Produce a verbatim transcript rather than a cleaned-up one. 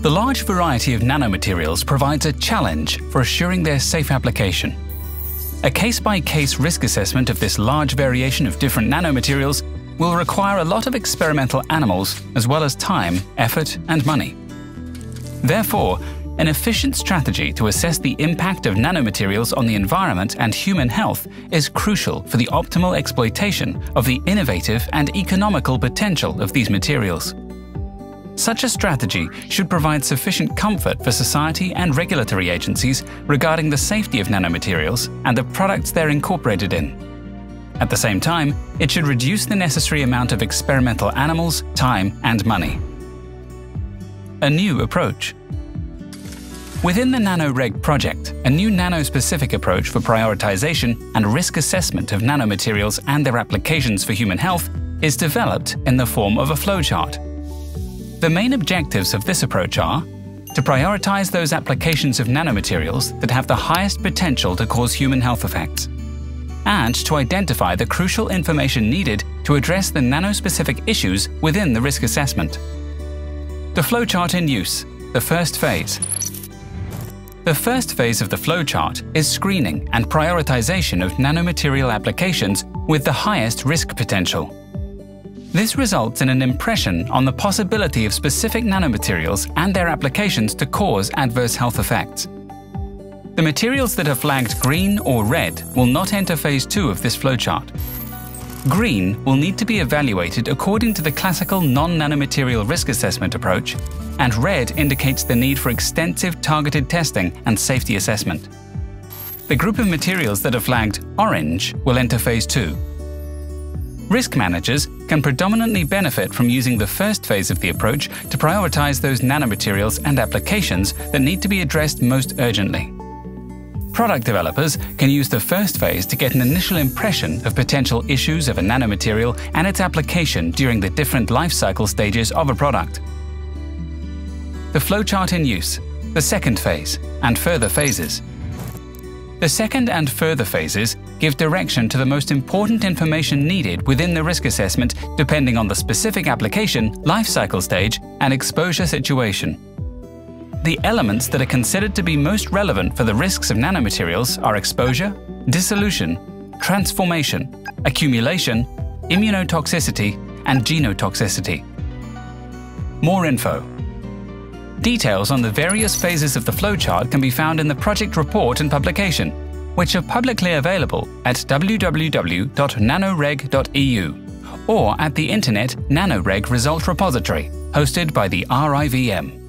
The large variety of nanomaterials provides a challenge for assuring their safe application. A case-by-case risk assessment of this large variation of different nanomaterials will require a lot of experimental animals as well as time, effort, and money. Therefore, an efficient strategy to assess the impact of nanomaterials on the environment and human health is crucial for the optimal exploitation of the innovative and economical potential of these materials. Such a strategy should provide sufficient comfort for society and regulatory agencies regarding the safety of nanomaterials and the products they're incorporated in. At the same time, it should reduce the necessary amount of experimental animals, time, and money. A new approach. Within the NanoReg project, a new nanospecific approach for prioritization and risk assessment of nanomaterials and their applications for human health is developed in the form of a flowchart. The main objectives of this approach are to prioritize those applications of nanomaterials that have the highest potential to cause human health effects, and to identify the crucial information needed to address the nanospecific issues within the risk assessment. The flowchart in use, the first phase. The first phase of the flowchart is screening and prioritization of nanomaterial applications with the highest risk potential. This results in an impression on the possibility of specific nanomaterials and their applications to cause adverse health effects. The materials that are flagged green or red will not enter phase two of this flowchart. Green will need to be evaluated according to the classical non-nanomaterial risk assessment approach, and red indicates the need for extensive targeted testing and safety assessment. The group of materials that are flagged orange will enter phase two. Risk managers can predominantly benefit from using the first phase of the approach to prioritize those nanomaterials and applications that need to be addressed most urgently. Product developers can use the first phase to get an initial impression of potential issues of a nanomaterial and its application during the different life cycle stages of a product. The flowchart in use, the second phase, and further phases. The second and further phases give direction to the most important information needed within the risk assessment depending on the specific application, life cycle stage, and exposure situation. The elements that are considered to be most relevant for the risks of nanomaterials are exposure, dissolution, transformation, accumulation, immunotoxicity, and genotoxicity. More info. Details on the various phases of the flowchart can be found in the project report and publication, which are publicly available at w w w dot nanoreg dot e u or at the Internet NanoReg Result Repository, hosted by the R I V M.